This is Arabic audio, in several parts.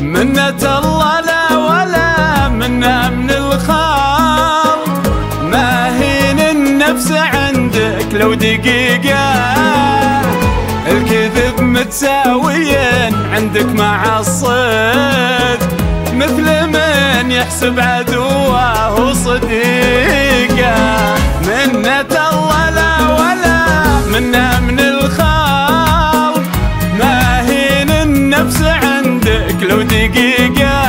منة الله لا ولا منا من الخلق، ما هين النفس عندك لو دقيقة، الكذب متساويين عندك مع الصدق، مثل من يحسب عدوه صديقة. منة الله لا ولا منا من الخلق، ما هين النفس عندك لو دقيقة،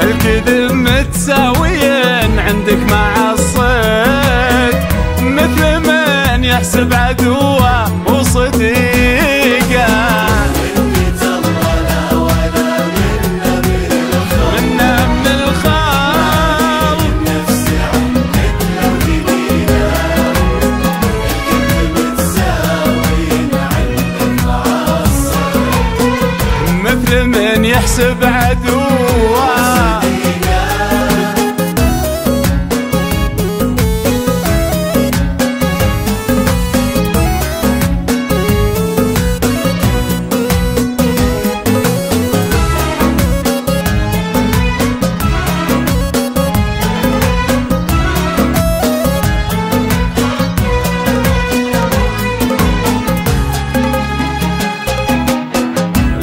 الكذب متساويين عندك مع الصدق، مثل من يحسب عدوه وصديقه. من يحسب عدوه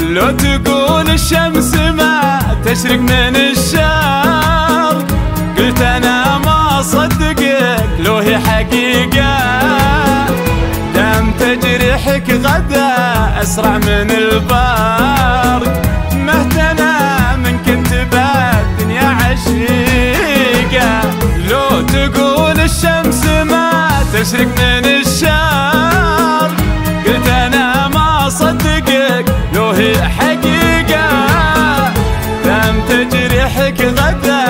لو تقول الشمس ما تشرق من الشرق، قلت انا ما صدقك لو هي حقيقة، دام تجريحك غدا اسرع من البرق، مهتنا من كنت بالدنيا عشيقة. لو تقول الشمس ما تشرق من الشرق، قلت انا ما صدقك لو هي حقيقة، دام تجريحك غدا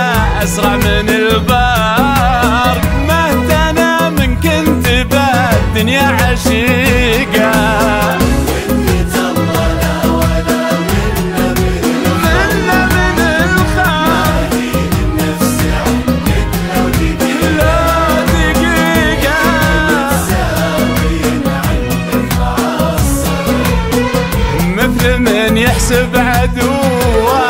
أسرع من البرق، مهتنا من كنت بالدنيا عشيقة. من يحسب عدوه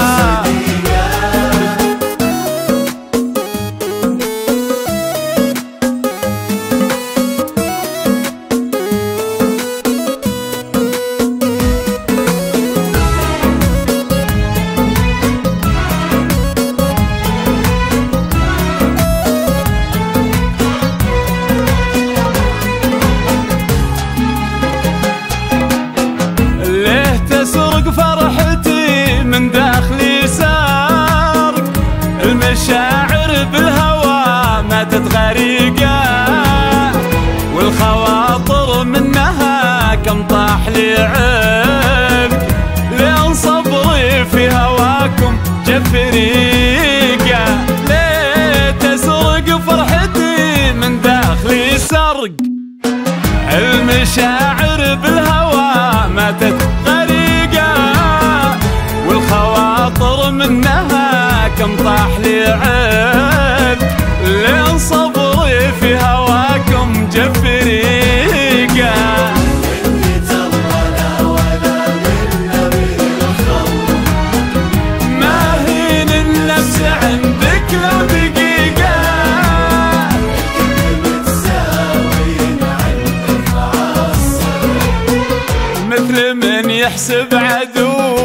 تسرق فرحتي من داخلي سارق، المشاعر بالهوى ماتت غريقة، والخواطر منها كم طاح لي عبق، لين صبري في هواكم جف ريقة. ليه تسرق فرحتي من داخلي سرق، المشاعر بالهوى ماتت منها كم طاح لي عبق، لين صبري في هواكم جف ريقة. منة الله لا ولا منا من الخلق، ما هين النفس عندك لو دقيقة، الكذب متساويين عندك مع الصدق، مثل من يحسب عدوه.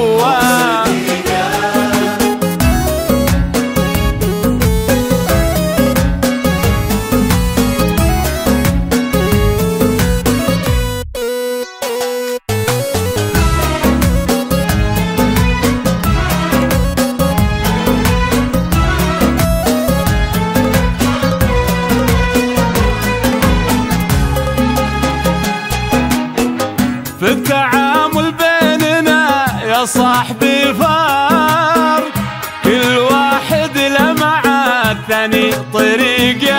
في التعامل بيننا يا صاحبي فرق، كل واحد له مع الثاني طريقه،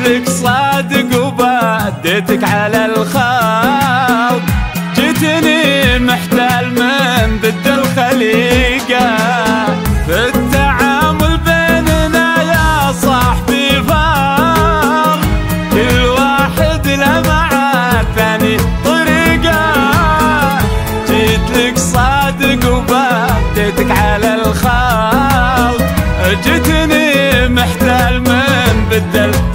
مثلك صادق وبديتك على الخاط، جتني محتال من ضد الخليقة، في التعامل بيننا يا صاحبي فار، كل واحد له مع الثاني طريقة، جيتلك صادق وبديتك على الخاط، جتني محتال من بدل